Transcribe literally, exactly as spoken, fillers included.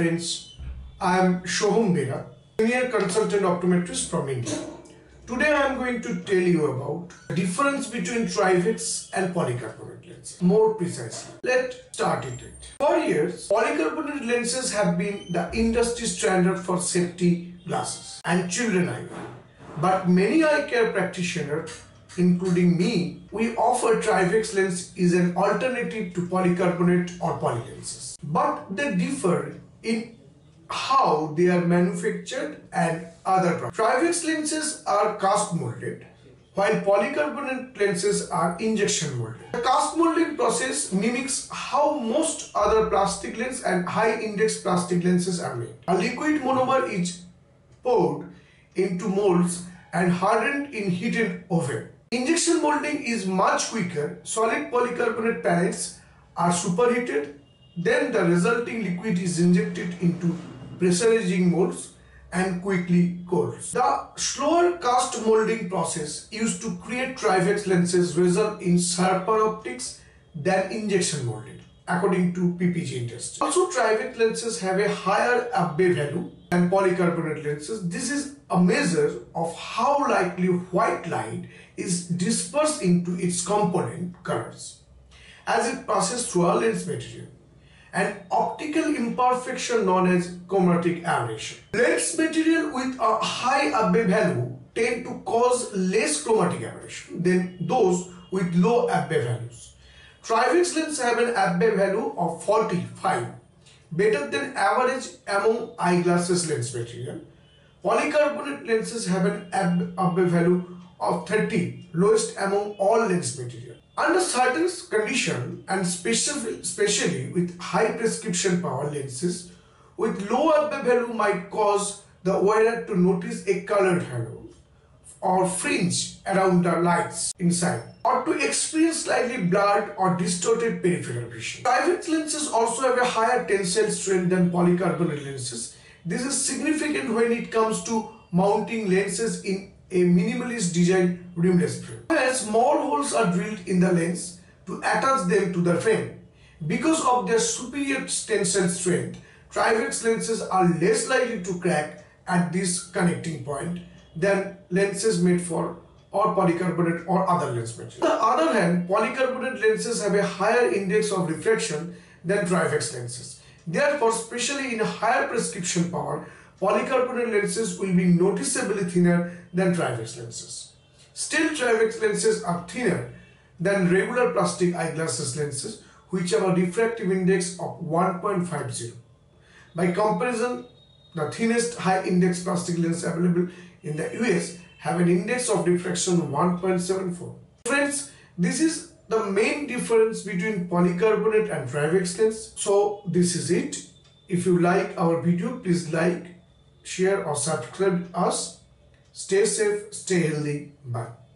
friends, I am Soham Bera, Senior Consultant Optometrist from India. Today I am going to tell you about the difference between Trivex and polycarbonate lenses, more precisely. Let's start it. For years, polycarbonate lenses have been the industry standard for safety glasses and children eyewear. But many eye care practitioners, including me, we offer Trivex lens is an alternative to polycarbonate or poly lenses. But they differ in how they are manufactured and other products. Trivex lenses are cast molded, while polycarbonate lenses are injection molded. The cast molding process mimics how most other plastic lenses and high index plastic lenses are made. A liquid monomer is poured into molds and hardened in heated oven. Injection molding is much quicker. Solid polycarbonate pellets are superheated, then the resulting liquid is injected into pressurizing molds and quickly cools. The slower cast molding process used to create Trivex lenses results in sharper optics than injection molding, according to P P G test. Also, Trivex lenses have a higher Abbe value than polycarbonate lenses. This is a measure of how likely white light is dispersed into its component colors as it passes through a lens material, an optical imperfection known as chromatic aberration. Lens material with a high Abbe value tend to cause less chromatic aberration than those with low Abbe values. Trivex lenses have an Abbe value of forty-five, better than average among eyeglasses lens material. Polycarbonate lenses have an Abbe value of thirty, lowest among all lens material. Under certain conditions, and especially with high prescription power, lenses with low Abbe value might cause the wearer to notice a colored halo or fringe around the lights inside, or to experience slightly blurred or distorted peripheral vision. Trivex lenses also have a higher tensile strength than polycarbonate lenses. This is significant when it comes to mounting lenses in a minimalist design rimless frame, where small holes are drilled in the lens to attach them to the frame. Because of their superior tensile strength, Trivex lenses are less likely to crack at this connecting point than lenses made for or polycarbonate or other lens material. On the other hand, polycarbonate lenses have a higher index of refraction than Trivex lenses. Therefore, especially in higher prescription power, polycarbonate lenses will be noticeably thinner than Trivex lenses. Still, Trivex lenses are thinner than regular plastic eyeglasses lenses, which have a refractive index of one point five zero. By comparison, the thinnest high index plastic lens available in the U S have an index of diffraction one point seven four. Friends, this is the main difference between polycarbonate and Trivex lens. So this is it. If you like our video, please like, share or subscribe us. Stay safe, stay healthy. Bye.